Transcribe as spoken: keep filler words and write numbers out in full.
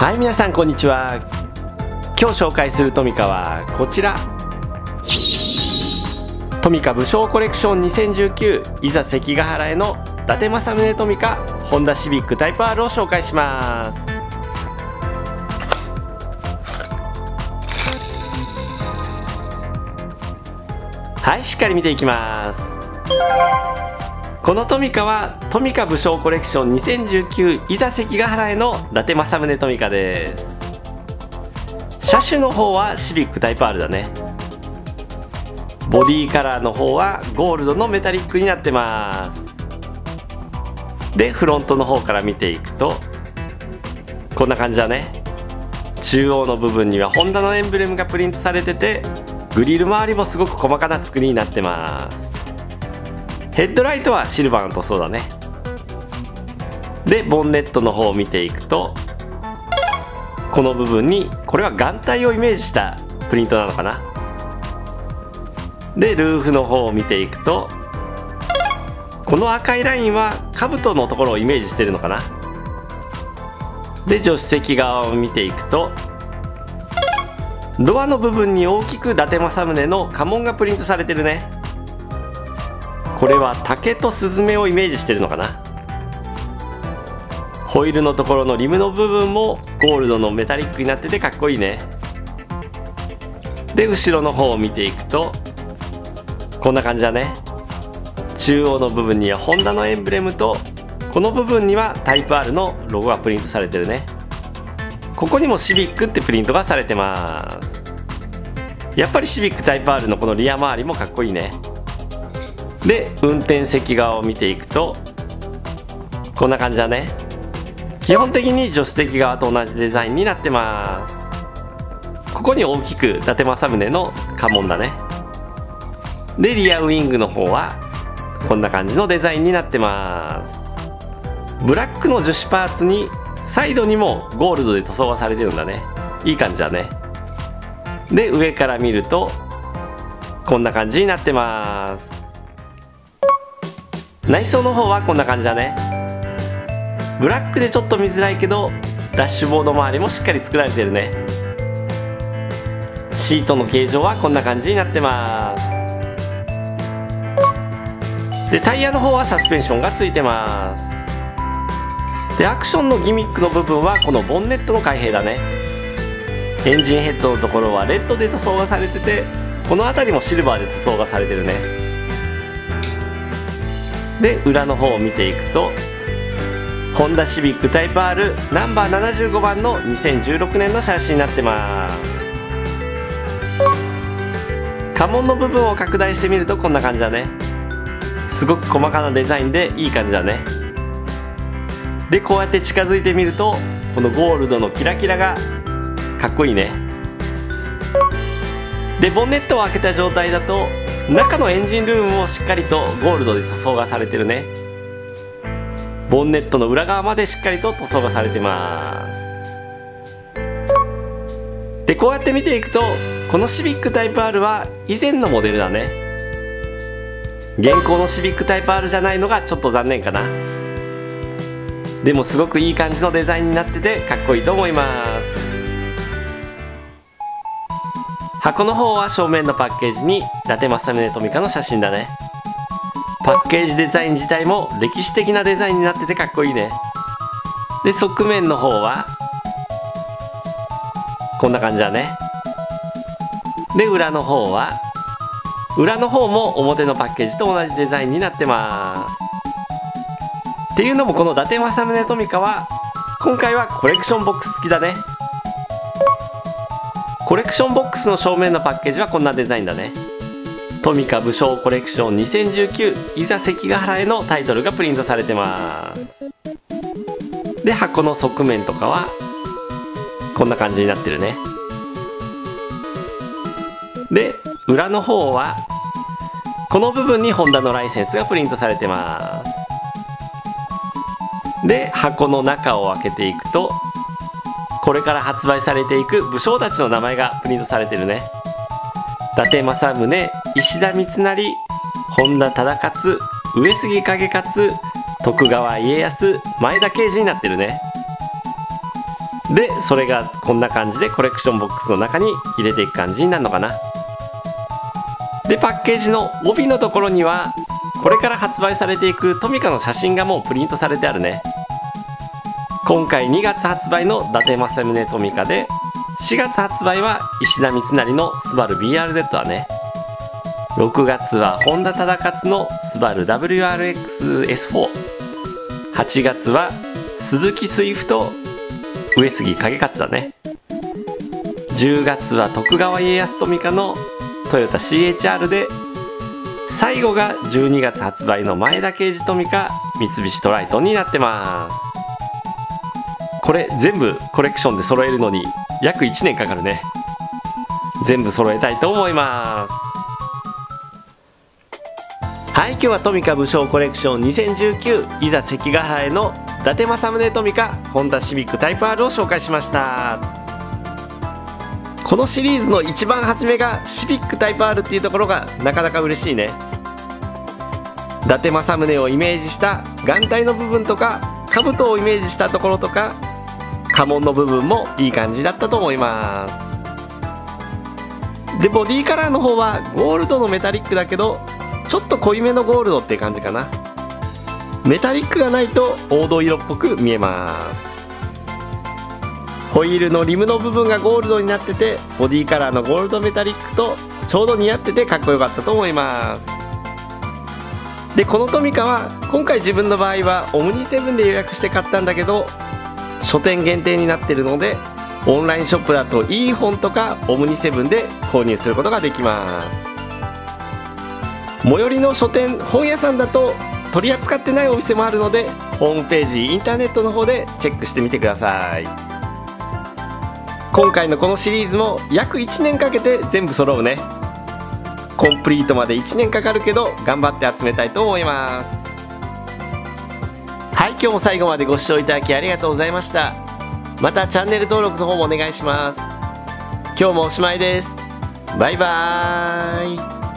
はい、皆さんこんにちは。今日紹介するトミカはこちら、トミカ武将コレクションにせんじゅうきゅういざ関ヶ原への伊達政宗トミカホンダシビックタイプ アール を紹介します。はい、しっかり見ていきます。このトミカはトミカ武将コレクションにせんじゅうきゅういざ関ヶ原への伊達政宗トミカです。車種の方はシビックタイプ アール だね。ボディカラーの方はゴールドのメタリックになってます。でフロントの方から見ていくとこんな感じだね。中央の部分にはホンダのエンブレムがプリントされてて、グリル周りもすごく細かな作りになってます。ヘッドライトはシルバーの塗装だね。でボンネットの方を見ていくとこの部分に、これは眼帯をイメージしたプリントなのかな。でルーフの方を見ていくとこの赤いラインは兜のところをイメージしてるのかな。で助手席側を見ていくとドアの部分に大きく伊達政宗の家紋がプリントされてるね。これは竹とスズメをイメージしてるのかな。ホイールのところのリムの部分もゴールドのメタリックになっててかっこいいね。で後ろの方を見ていくとこんな感じだね。中央の部分にはホンダのエンブレムとこの部分にはタイプ アール のロゴがプリントされてるね。ここにもシビックってプリントがされてます。やっぱりシビックタイプ アール のこのリア周りもかっこいいね。で運転席側を見ていくとこんな感じだね。基本的に助手席側と同じデザインになってます。ここに大きく伊達政宗の家紋だね。でリアウイングの方はこんな感じのデザインになってます。ブラックの樹脂パーツにサイドにもゴールドで塗装がされてるんだね。いい感じだね。で上から見るとこんな感じになってます。内装の方はこんな感じだね。ブラックでちょっと見づらいけどダッシュボード周りもしっかり作られてるね。シートの形状はこんな感じになってます。でタイヤの方はサスペンションがついてます。でアクションのギミックの部分はこのボンネットの開閉だね。エンジンヘッドのところはレッドで塗装がされてて、この辺りもシルバーで塗装がされてるね。で裏の方を見ていくとホンダシビックタイプ アール ナンバーななじゅうごばんのにせんじゅうろくねんの車種になってます。家紋の部分を拡大してみるとこんな感じだね。すごく細かなデザインでいい感じだね。でこうやって近づいてみるとこのゴールドのキラキラがかっこいいね。でボンネットを開けた状態だと中のエンジンルームもしっかりとゴールドで塗装がされてるね。ボンネットの裏側までしっかりと塗装がされてます。でこうやって見ていくとこのシビックタイプ アール は以前のモデルだね。現行のシビックタイプ アール じゃないのがちょっと残念かな。でもすごくいい感じのデザインになっててかっこいいと思います。箱の方は正面のパッケージに伊達政宗トミカの写真だね。パッケージデザイン自体も歴史的なデザインになっててかっこいいね。で側面の方はこんな感じだね。で裏の方は裏の方も表のパッケージと同じデザインになってます。っていうのもこの伊達政宗トミカは今回はコレクションボックス付きだね。コレクションボックスの正面のパッケージはこんなデザインだね。トミカ武将コレクションにせんじゅうきゅういざ関ヶ原へのタイトルがプリントされてます。で箱の側面とかはこんな感じになってるね。で裏の方はこの部分にホンダのライセンスがプリントされてます。で箱の中を開けていくとこれから発売されていく武将たちの名前がプリントされてるね。伊達政宗、石田三成、本田忠勝、上杉景勝、徳川家康、前田慶次になってるね。でそれがこんな感じでコレクションボックスの中に入れていく感じになるのかな。でパッケージの帯のところにはこれから発売されていくトミカの写真がもうプリントされてあるね。今回にがつ発売の伊達政宗トミカで、しがつ発売は石田三成のスバル ビーアールゼット だね。ろくがつは本田忠勝のスバル ダブリューアールエックスエスフォー、 はちがつは鈴木スイフト上杉景勝だね。じゅうがつは徳川家康トミカのトヨタ シーエイチアール で、最後がじゅうにがつ発売の前田慶次トミカ三菱トライトンになってます。これ全部コレクションで揃えるのに約いちねんかかるね。全部揃えたいと思います。はい、今日はトミカ武将コレクションにせんじゅうきゅういざ関ヶ原への伊達政宗トミカホンダシビックタイプ アール を紹介しました。このシリーズの一番初めがシビックタイプ アール っていうところがなかなか嬉しいね。伊達政宗をイメージした眼帯の部分とか兜をイメージしたところとか家紋の部分もいい感じだったと思います。でボディカラーの方はゴールドのメタリックだけどちょっと濃いめのゴールドって感じかな。メタリックがないと黄土色っぽく見えます。ホイールのリムの部分がゴールドになっててボディカラーのゴールドメタリックとちょうど似合っててかっこよかったと思います。でこのトミカは今回自分の場合はオムニセブンで予約して買ったんだけど書店限定になってるのでオンラインショップだといい本とかオムニセブンで購入することができます。最寄りの書店本屋さんだと取り扱ってないお店もあるのでホームページインターネットの方でチェックしてみてください。今回のこのシリーズも約いちねんかけて全部揃うね。コンプリートまでいちねんかかるけど頑張って集めたいと思います。はい、今日も最後までご視聴いただきありがとうございました。またチャンネル登録の方もお願いします。今日もおしまいです。バイバーイ。